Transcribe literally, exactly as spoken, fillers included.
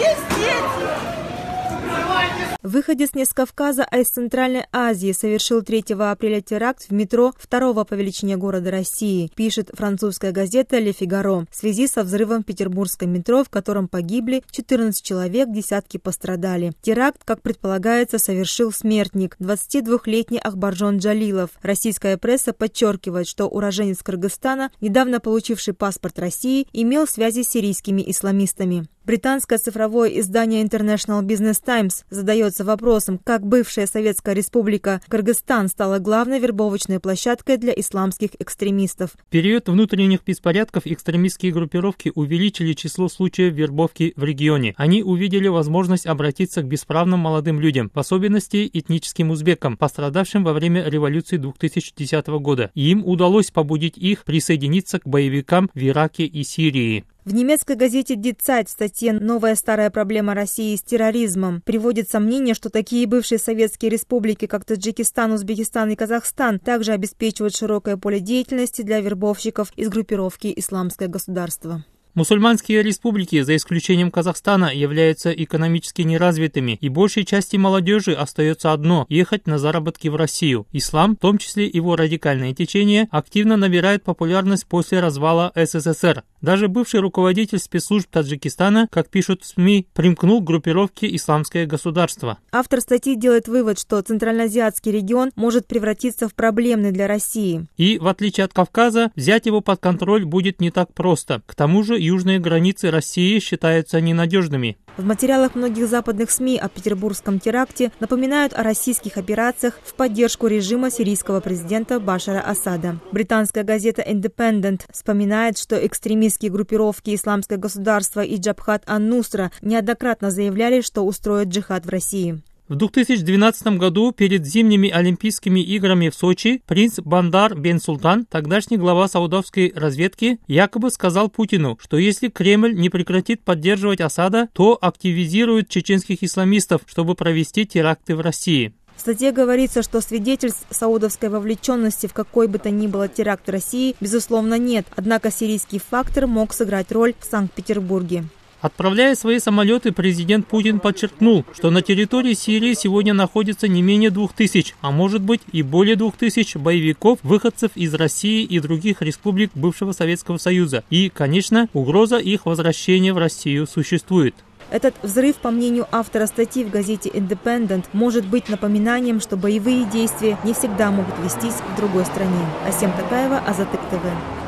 есть дети. Выходец не с Кавказа, а из Центральной Азии совершил третьего апреля теракт в метро второго по величине города России, пишет французская газета «Ле Фигаро» в связи со взрывом петербургской метро, в котором погибли четырнадцать человек, десятки пострадали. Теракт, как предполагается, совершил смертник, двадцатидвухлетний Акборжон Джалилов. Российская пресса подчеркивает, что уроженец Кыргызстана, недавно получивший паспорт России, имел связи с сирийскими исламистами. Британское цифровое издание International Business Times задается вопросом, как бывшая Советская Республика Кыргызстан стала главной вербовочной площадкой для исламских экстремистов. В период внутренних беспорядков экстремистские группировки увеличили число случаев вербовки в регионе. Они увидели возможность обратиться к бесправным молодым людям, в особенности этническим узбекам, пострадавшим во время революции две тысячи десятого года. И им удалось побудить их присоединиться к боевикам в Ираке и Сирии. В немецкой газете «Дитцать» в статье «Новая старая проблема России с терроризмом» приводится мнение, что такие бывшие советские республики, как Таджикистан, Узбекистан и Казахстан, также обеспечивают широкое поле деятельности для вербовщиков из группировки «Исламское государство». Мусульманские республики, за исключением Казахстана, являются экономически неразвитыми, и большей части молодежи остается одно – ехать на заработки в Россию. Ислам, в том числе его радикальное течение, активно набирает популярность после развала СССР. Даже бывший руководитель спецслужб Таджикистана, как пишут в СМИ, примкнул к группировке «Исламское государство». Автор статьи делает вывод, что Центральноазиатский регион может превратиться в проблемный для России. И, в отличие от Кавказа, взять его под контроль будет не так просто. К тому же, южные границы России считаются ненадежными. В материалах многих западных СМИ о петербургском теракте напоминают о российских операциях в поддержку режима сирийского президента Башара Асада. Британская газета Independent вспоминает, что экстремистские группировки «Исламское государство» и Джабхат Ан-Нусра неоднократно заявляли, что устроят джихад в России. В две тысячи двенадцатом году перед зимними Олимпийскими играми в Сочи принц Бандар бен Султан, тогдашний глава саудовской разведки, якобы сказал Путину, что если Кремль не прекратит поддерживать Асада, то активизирует чеченских исламистов, чтобы провести теракты в России. В статье говорится, что свидетельств саудовской вовлеченности в какой бы то ни было теракт в России, безусловно, нет. Однако сирийский фактор мог сыграть роль в Санкт-Петербурге. Отправляя свои самолеты, президент Путин подчеркнул, что на территории Сирии сегодня находится не менее двух тысяч, а может быть и более двух тысяч боевиков, выходцев из России и других республик бывшего Советского Союза. И, конечно, угроза их возвращения в Россию существует. Этот взрыв, по мнению автора статьи в газете Independent, может быть напоминанием, что боевые действия не всегда могут вестись в другой стране. Асем Тагаева, Азаттык тэ вэ.